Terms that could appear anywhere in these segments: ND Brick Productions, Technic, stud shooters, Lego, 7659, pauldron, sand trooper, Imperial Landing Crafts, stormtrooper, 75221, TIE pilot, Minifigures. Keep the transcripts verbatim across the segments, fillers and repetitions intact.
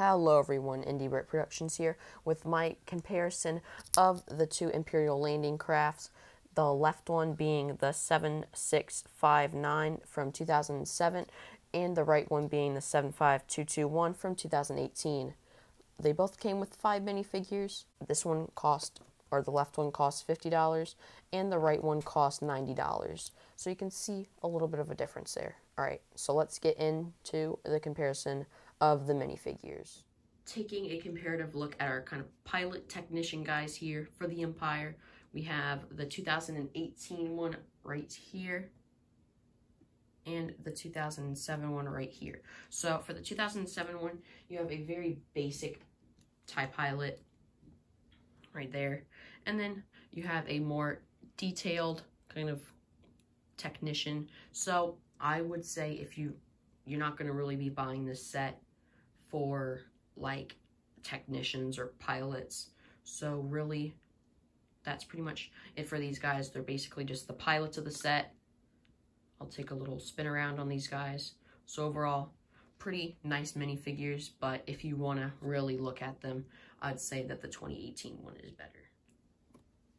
Hello everyone, N D Brick Productions here with my comparison of the two Imperial Landing Crafts. The left one being the seven six five nine from two thousand seven and the right one being the seven five two two one from two thousand eighteen. They both came with five minifigures. This one cost, or the left one cost fifty dollars and the right one cost ninety dollars. So you can see a little bit of a difference there. Alright, so let's get into the comparison of the minifigures. Taking a comparative look at our kind of pilot technician guys here for the Empire, we have the two thousand eighteen one right here and the two thousand seven one right here. So for the two thousand seven one, you have a very basic TIE pilot right there, and then you have a more detailed kind of technician. So I would say if you you're not going to really be buying this set for like technicians or pilots. So really, that's pretty much it for these guys. They're basically just the pilots of the set. I'll take a little spin around on these guys. So overall, pretty nice minifigures, but if you want to really look at them, I'd say that the twenty eighteen one is better.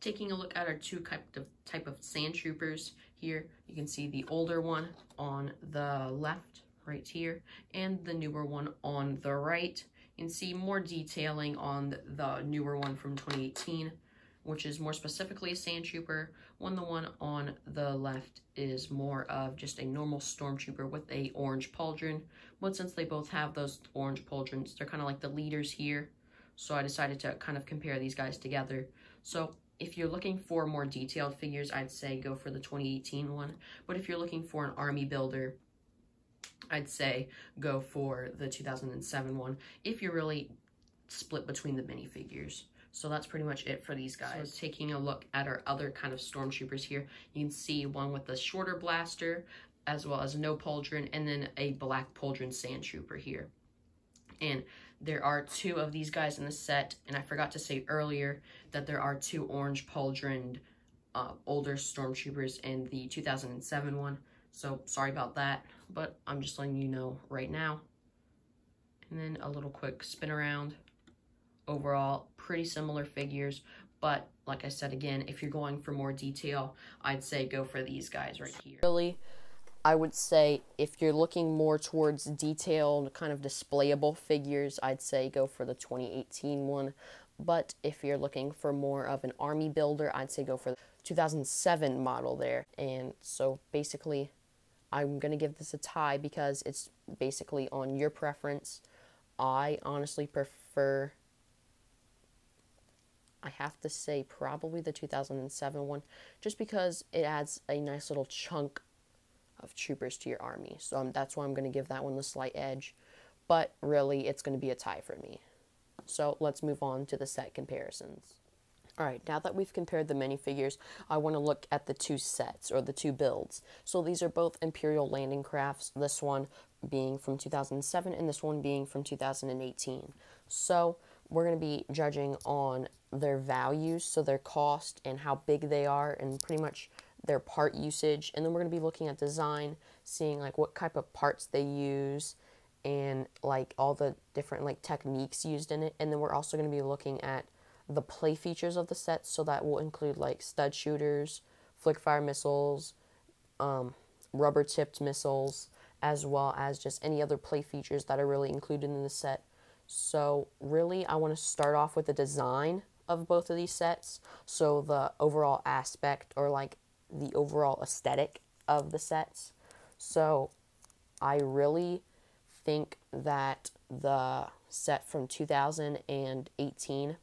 Taking a look at our two type of, type of sand troopers here, you can see the older one on the left right here and the newer one on the right. You can see more detailing on the newer one from twenty eighteen, which is more specifically a sand trooper, when the one on the left is more of just a normal stormtrooper with a orange pauldron. But since they both have those orange pauldrons, they're kind of like the leaders here, so I decided to kind of compare these guys together. So if you're looking for more detailed figures, I'd say go for the twenty eighteen one, but if you're looking for an army builder, I'd say go for the two thousand seven one if you're really split between the minifigures. So that's pretty much it for these guys. So taking a look at our other kind of stormtroopers here, you can see one with a shorter blaster as well as no pauldron, and then a black pauldron sand trooper here. And there are two of these guys in the set, and I forgot to say earlier that there are two orange pauldron uh, older stormtroopers in the two thousand seven one, so sorry about that, but I'm just letting you know right now. And then a little quick spin around. Overall, pretty similar figures, but like I said again, if you're going for more detail, I'd say go for these guys right here. Really, I would say if you're looking more towards detailed, kind of displayable figures, I'd say go for the twenty eighteen one. But if you're looking for more of an army builder, I'd say go for the two thousand seven model there. And so basically, I'm going to give this a tie because it's basically on your preference. I honestly prefer, I have to say, probably the two thousand seven one, just because it adds a nice little chunk of troopers to your army. So um, that's why I'm going to give that one the slight edge, but really it's going to be a tie for me. So let's move on to the set comparisons. Alright, now that we've compared the minifigures, I want to look at the two sets, or the two builds. So these are both Imperial Landing Crafts, this one being from two thousand seven and this one being from two thousand eighteen. So we're going to be judging on their values, so their cost and how big they are, and pretty much their part usage, and then we're going to be looking at design, seeing like what type of parts they use and like all the different like techniques used in it. And then we're also going to be looking at the play features of the set, so that will include like stud shooters, flick fire missiles, um, rubber tipped missiles, as well as just any other play features that are really included in the set. So really, I want to start off with the design of both of these sets, so the overall aspect, or like the overall aesthetic of the sets. So I really think that the set from two thousand eighteen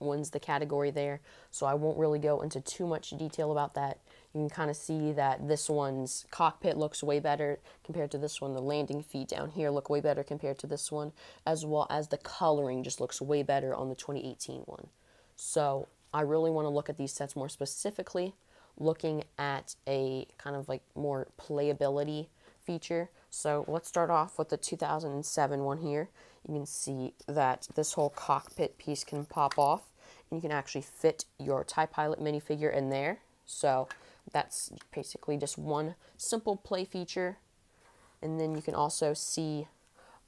wins the category there, so I won't really go into too much detail about that. You can kind of see that this one's cockpit looks way better compared to this one, the landing feet down here look way better compared to this one, as well as the coloring just looks way better on the twenty eighteen one. So I really want to look at these sets more specifically, looking at a kind of like more playability feature. So let's start off with the two thousand seven one here. You can see that this whole cockpit piece can pop off, and you can actually fit your TIE pilot minifigure in there. So that's basically just one simple play feature. And then you can also see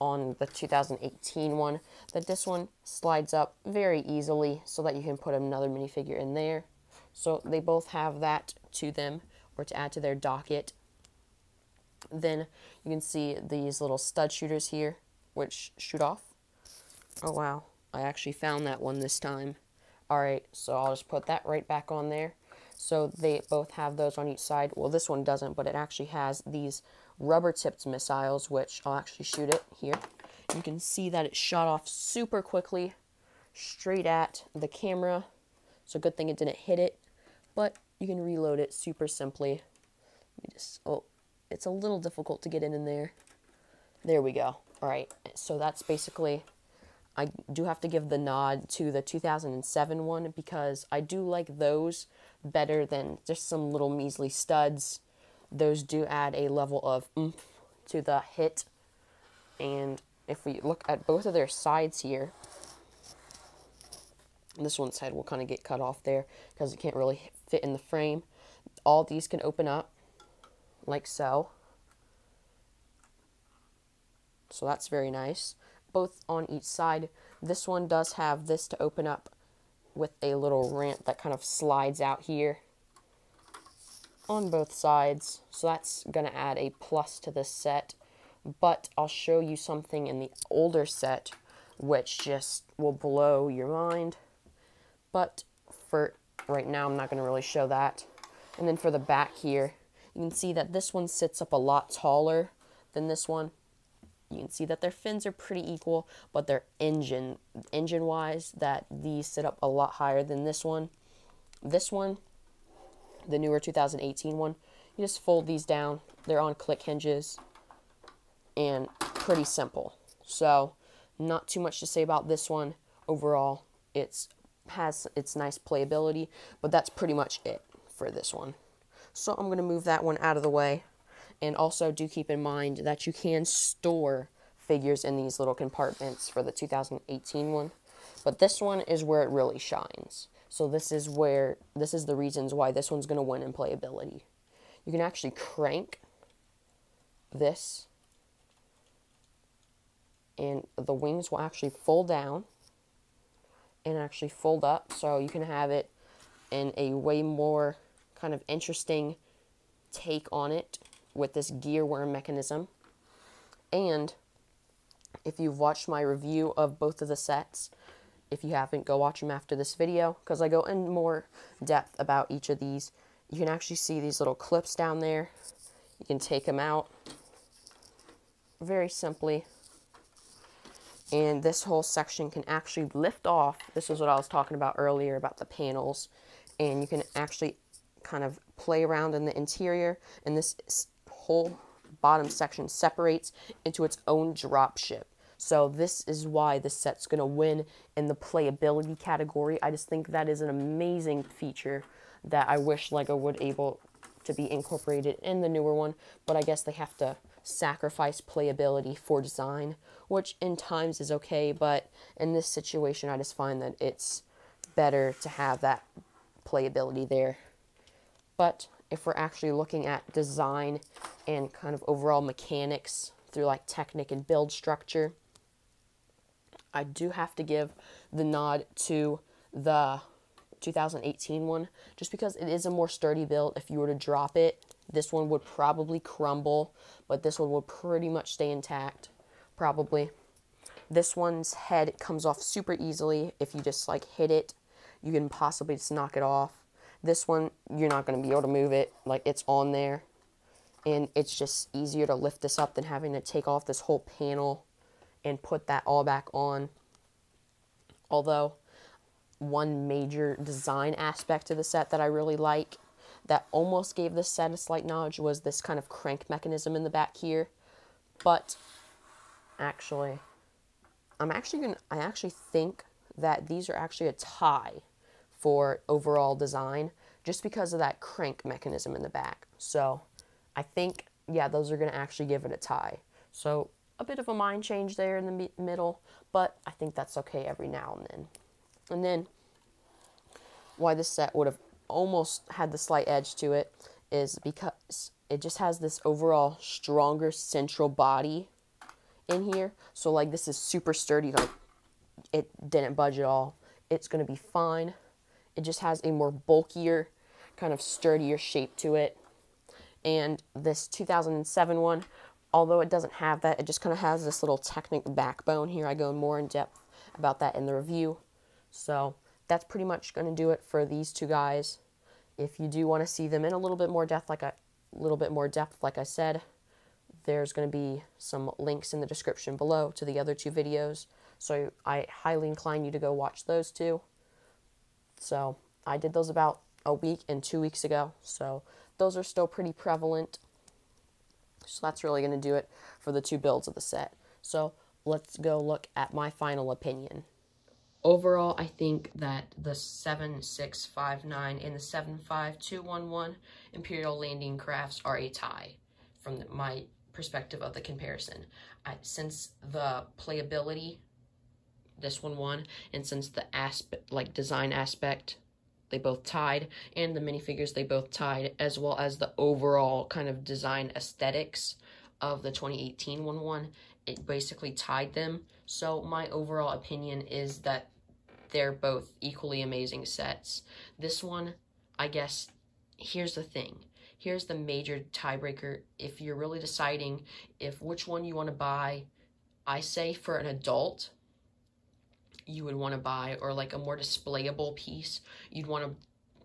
on the two thousand eighteen one, that this one slides up very easily so that you can put another minifigure in there. So they both have that to them, or to add to their docket. Then you can see these little stud shooters here, which shoot off. Oh wow, I actually found that one this time. Alright, so I'll just put that right back on there. So they both have those on each side. Well, this one doesn't, but it actually has these rubber-tipped missiles, which I'll actually shoot it here. You can see that it shot off super quickly, straight at the camera. So good thing it didn't hit it, but you can reload it super simply. Let me just, oh, it's a little difficult to get in in there. There we go. All right, so that's basically, I do have to give the nod to the two thousand seven one, because I do like those better than just some little measly studs. Those do add a level of oomph to the hit. And if we look at both of their sides here, this one's head will kind of get cut off there because it can't really fit in the frame. All these can open up like so. So that's very nice. Both on each side. This one does have this to open up with a little ramp that kind of slides out here on both sides. So that's going to add a plus to this set. But I'll show you something in the older set which just will blow your mind. But for right now, I'm not going to really show that. And then for the back here, you can see that this one sits up a lot taller than this one. You can see that their fins are pretty equal, but their engine, engine-wise, that these sit up a lot higher than this one. This one, the newer two thousand eighteen one, you just fold these down. They're on click hinges, and pretty simple. So, not too much to say about this one. Overall, it's has its nice playability, but that's pretty much it for this one. So I'm going to move that one out of the way. And also do keep in mind that you can store figures in these little compartments for the two thousand eighteen one. But this one is where it really shines. So this is where, this is the reasons why this one's going to win in playability. You can actually crank this, and the wings will actually fold down and actually fold up. So you can have it in a way more kind of interesting take on it with this gear worm mechanism. And if you've watched my review of both of the sets, if you haven't, go watch them after this video, because I go in more depth about each of these. You can actually see these little clips down there. You can take them out very simply. And this whole section can actually lift off. This is what I was talking about earlier about the panels. And you can actually kind of play around in the interior. And this whole bottom section separates into its own drop ship. So this is why this set's going to win in the playability category. I just think that is an amazing feature that I wish LEGO would able to be incorporated in the newer one. But I guess they have to sacrifice playability for design, which in times is okay, but in this situation I just find that it's better to have that playability there. But if we're actually looking at design and kind of overall mechanics through like Technic and build structure, I do have to give the nod to the two thousand eighteen one, just because it is a more sturdy build. If you were to drop it, this one would probably crumble, but this one would pretty much stay intact, probably. This one's head comes off super easily. If you just like hit it, you can possibly just knock it off. This one, you're not going to be able to move it, like it's on there. And it's just easier to lift this up than having to take off this whole panel and put that all back on. Although, one major design aspect to the set that I really like, that almost gave this set a slight nod, was this kind of crank mechanism in the back here. But actually, I'm actually gonna, I actually think that these are actually a tie for overall design, just because of that crank mechanism in the back. So I think, yeah, those are gonna actually give it a tie. So a bit of a mind change there in the middle, but I think that's okay every now and then. And then why this set would have almost had the slight edge to it is because it just has this overall stronger central body in here. So like this is super sturdy, like it didn't budge at all. It's gonna be fine. It just has a more bulkier, kind of sturdier shape to it. And this two thousand seven one, although it doesn't have that, it just kind of has this little Technic backbone here. I go more in depth about that in the review. So that's pretty much going to do it for these two guys. If you do want to see them in a little bit more depth, like a little bit more depth, like I said, there's going to be some links in the description below to the other two videos. So I highly incline you to go watch those two. So I did those about a week and two weeks ago. So those are still pretty prevalent. So that's really going to do it for the two builds of the set. So let's go look at my final opinion. Overall, I think that the seven six five nine and the seven five two one one Imperial Landing Crafts are a tie from the, my perspective of the comparison. I, since the playability, this one won, and since the aspect, like design aspect, they both tied, and the minifigures, they both tied, as well as the overall kind of design aesthetics of the twenty eighteen one one, it basically tied them. So my overall opinion is that they're both equally amazing sets. This one, I guess, here's the thing. Here's the major tiebreaker. If you're really deciding if which one you want to buy, I say for an adult, you would want to buy, or like a more displayable piece, you'd want to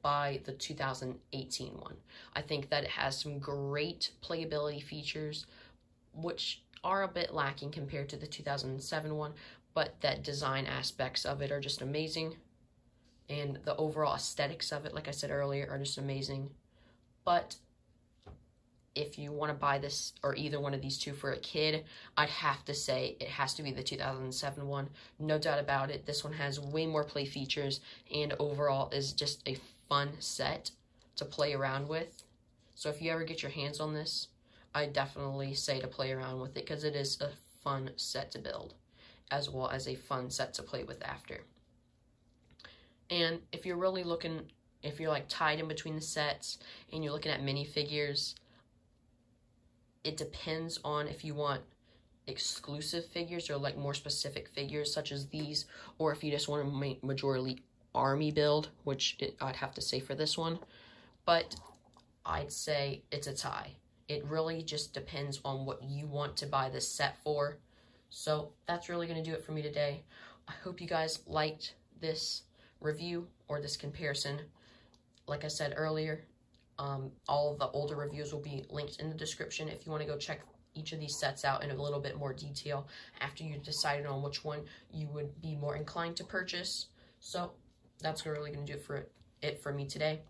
buy the two thousand eighteen one. I think that it has some great playability features, which are a bit lacking compared to the two thousand seven one, but that design aspects of it are just amazing, and the overall aesthetics of it, like I said earlier, are just amazing. But if you want to buy this or either one of these two for a kid, I'd have to say it has to be the two thousand seven one. No doubt about it. This one has way more play features and overall is just a fun set to play around with. So if you ever get your hands on this, I definitely say to play around with it because it is a fun set to build as well as a fun set to play with after. And if you're really looking, if you're like tied in between the sets and you're looking at minifigures, it depends on if you want exclusive figures or like more specific figures such as these, or if you just want to majorly army build, which it, I'd have to say for this one. But I'd say it's a tie. It really just depends on what you want to buy this set for. So that's really going to do it for me today. I hope you guys liked this review or this comparison. Like I said earlier, Um, all the older reviews will be linked in the description if you want to go check each of these sets out in a little bit more detail after you've decided on which one you would be more inclined to purchase. So that's really going to do for it, it for me today.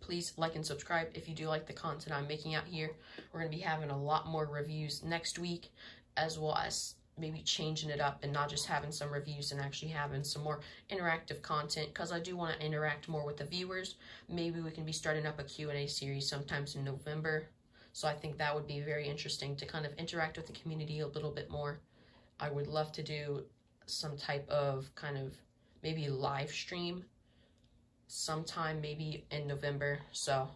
Please like and subscribe if you do like the content I'm making out here. We're going to be having a lot more reviews next week, as well as maybe changing it up and not just having some reviews and actually having some more interactive content, because I do want to interact more with the viewers. Maybe we can be starting up a Q and A series sometimes in November. So I think that would be very interesting to kind of interact with the community a little bit more. I would love to do some type of kind of maybe live stream sometime maybe in November. So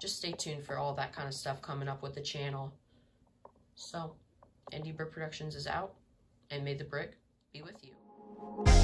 just stay tuned for all that kind of stuff coming up with the channel. So N D Brick Productions is out. And may the brick be with you.